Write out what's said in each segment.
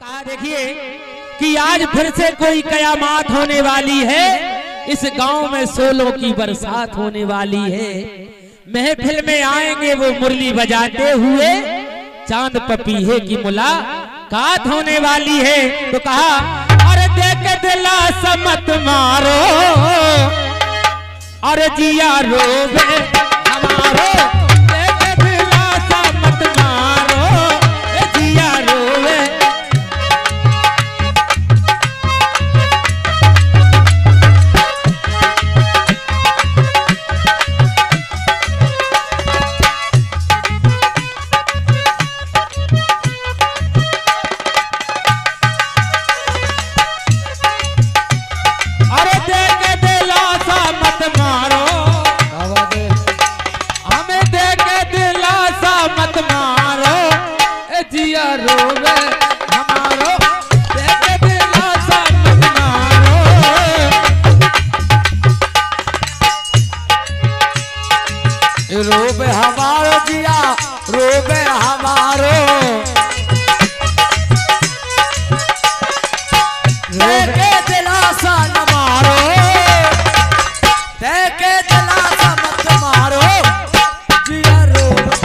कहा देखिए कि आज फिर से कोई कयामत होने वाली है। इस गांव में सोलों की बरसात होने वाली है। महफिल में आएंगे वो मुरली बजाते हुए, चांद पपीहे की मुलाकात होने वाली है। तो कहा अरे देखे दिलासा मत मारो, अरे जिया रोब हमारो, रोबे हमारो जिया रोबे हमारो, देके दिलासा न मारो, देके दिलासा मत मारो, जिया रोबे।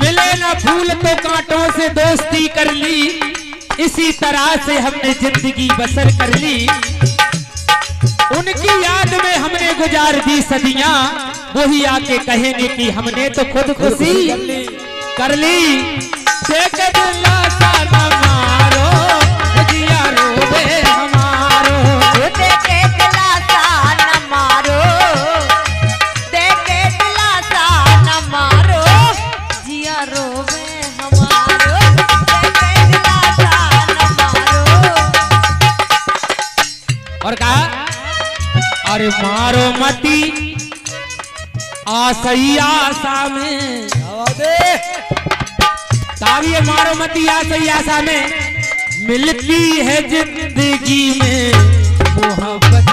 मिले ना फूल तो कांटों से दोस्ती कर ली, इसी तरह से हमने जिंदगी बसर कर ली। उनकी याद में हमने गुजार दी सदियां, वही आके कहेंगे कि हमने तो खुद खुशी कर ली। देखे दिलासा न मारो जिया रोबे हमारो, देखे दिलासा न मारो, देखे दिलासा न मारो, जिया रोबे हमारो। और कहा अरे मारो मती आसई आशा में, ताविए मारो मती आसई आशा में, मिलती है जिंदगी में मोहब्बत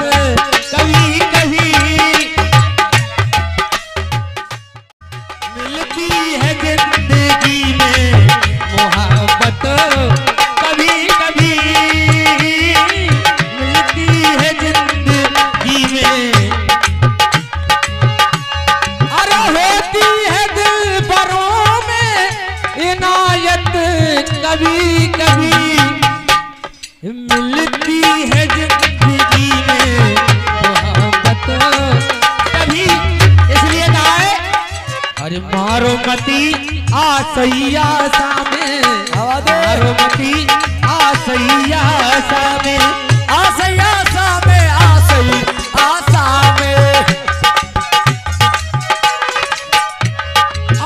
कभी कभी, मिलती है जिंदगी में मोहब्बत कभी कभी, मिलती है जिंदगी में मोहब्बत कभी। इसलिए कहा है अरे मारो मती आसैया सामे, मारो मती आसैया सामे, आसैया सामे, आसई आसामे।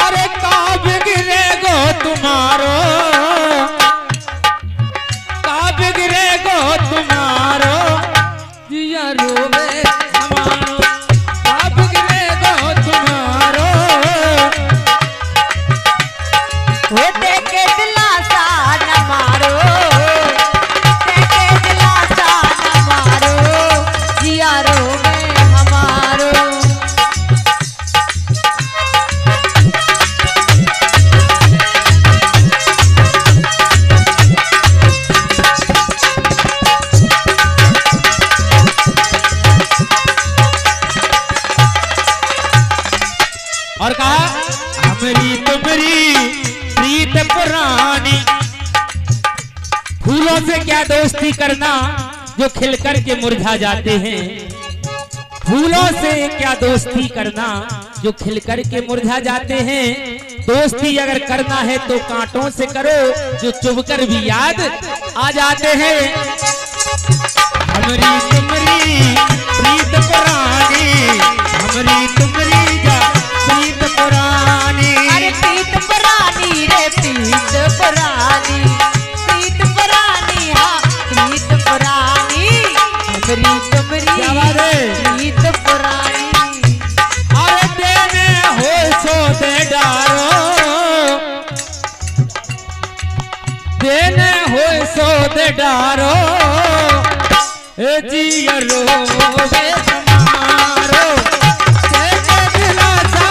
अरे कब गिरेगो तुम्हारो, और कहा हमरी तुमरी प्रीत पुरानी, फूलों से क्या दोस्ती करना जो खिलकर के मुरझा जाते हैं, फूलों से क्या दोस्ती करना जो खिलकर के मुरझा जाते हैं। दोस्ती अगर करना है तो कांटों से करो जो चुभकर भी याद आ जाते हैं। हमरी तुमरी प्रीत पुरानी, हमरी तुमरी पुरानी, अरे प्रीत पुरानी रे, प्रीत पुरानी, प्रीत पुरानी, हाँ प्रीत पुरानी, हमरी तुमरी प्रीत पुरानी। अरे देने हो सो दे डारो, देने हो सो दे डारो, ए जिया रोबे हमारो, देखे दिलासा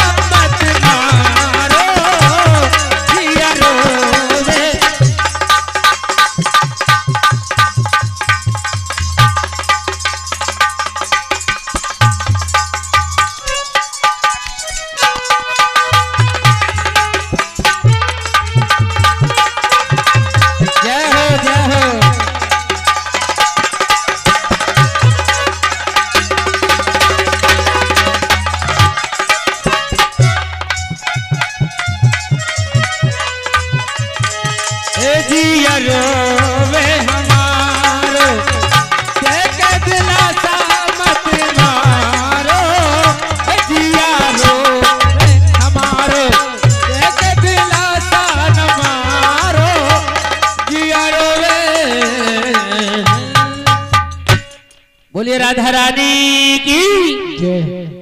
बोलिए राधा रानी की जय।